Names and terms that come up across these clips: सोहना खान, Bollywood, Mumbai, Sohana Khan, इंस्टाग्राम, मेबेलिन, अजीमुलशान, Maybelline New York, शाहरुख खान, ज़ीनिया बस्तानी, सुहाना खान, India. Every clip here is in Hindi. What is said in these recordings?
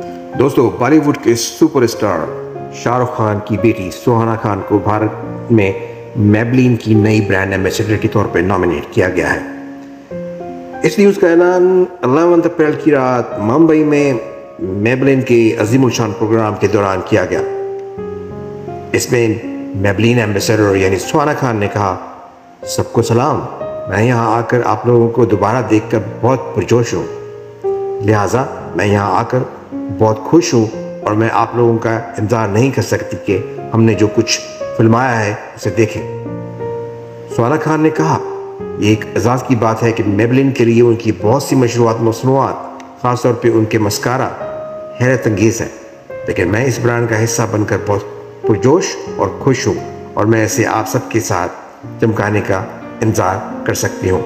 दोस्तों, बॉलीवुड के सुपरस्टार शाहरुख खान की बेटी सोहना खान को भारत में मेबेलिन की नई ब्रांड एम्बेसडर के तौर पर नॉमिनेट किया गया है। इस न्यूज़ का ऐलान 11 अप्रैल की रात मुंबई में मेबेलिन के अजीमुलशान प्रोग्राम के दौरान किया गया। इसमें मेबेलिन एम्बेसडर यानी सोहना खान ने कहा, सबको सलाम, मैं यहाँ आकर आप लोगों को दोबारा देखकर बहुत पुरजोश हूँ, लिहाजा मैं यहाँ आकर बहुत खुश हूँ और मैं आप लोगों का इंतज़ार नहीं कर सकती कि हमने जो कुछ फिल्माया है उसे देखें। सोहना खान ने कहा, ये एक एजाज़ की बात है कि मेबेलिन के लिए उनकी बहुत सी मसनूआत ख़ासतौर पर उनके मस्कारा हैरत अंगेज़ है, लेकिन मैं इस ब्रांड का हिस्सा बनकर बहुत पुरजोश और खुश हूँ और मैं इसे आप सबके साथ चमकाने का इंतज़ार कर सकती हूँ।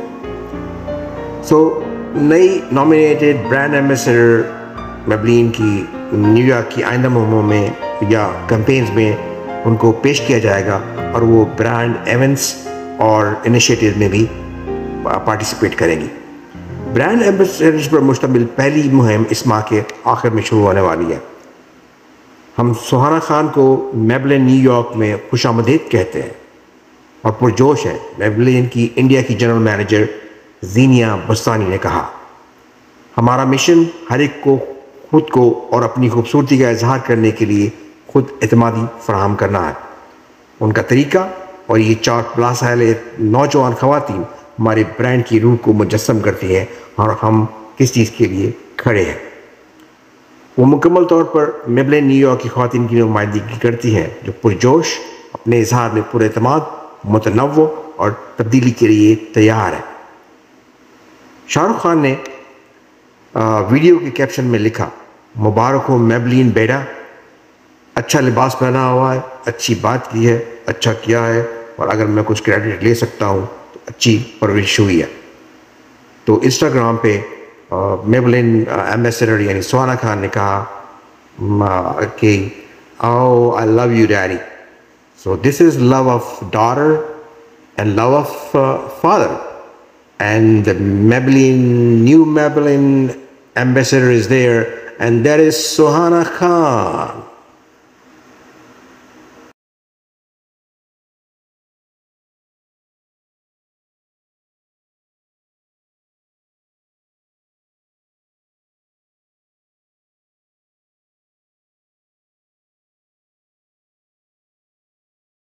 नई नॉमिनेटेड ब्रांड एम्बेसडर मेबेलिन की न्यूयॉर्क की आइंदा मुहिमों में या कैंपेन्स में उनको पेश किया जाएगा और वो ब्रांड इवेंट्स और इनिशिएटिव में भी पार्टिसिपेट करेंगी। ब्रांड एम्बेसडर्स पर मुश्तमिल पहली मुहिम इस माह के आखिर में शुरू होने वाली है। हम सुहाना खान को मेबेलिन न्यूयॉर्क में खुशामदीद कहते हैं और पुरजोश है, मेबेलिन की इंडिया की जनरल मैनेजर ज़ीनिया बस्तानी ने कहा। हमारा मिशन हर एक को खुद को और अपनी खूबसूरती का इजहार करने के लिए खुद इतमादी फराहम करना है। उनका तरीका और ये चार प्लस वाले नौजवान खवातीन हमारे ब्रांड की रूह को मुजस्सम करती हैं और हम किस चीज़ के लिए खड़े हैं। वो मुकम्मल तौर पर मेबेलिन न्यूयॉर्क की खवातीन की नुमाइंदगी करती हैं जो पुरजोश, अपने इजहार में पुरएतमाद, मुतनव्वो और तब्दीली के लिए तैयार है। शाहरुख खान ने वीडियो के कैप्शन में लिखा, मुबारक हो मेबेलिन बेटा, अच्छा लिबास पहना हुआ है, अच्छी बात की है, अच्छा किया है और अगर मैं कुछ क्रेडिट ले सकता हूँ तो अच्छी परवरिश हुई है। तो इंस्टाग्राम पे मेबेलिन एम्बेसडर यानी सोहना खान ने कहा कि oh I love you daddy, so this is love of daughter and love of father and the new Maybelline ambassador is there and that is Sohana Khan.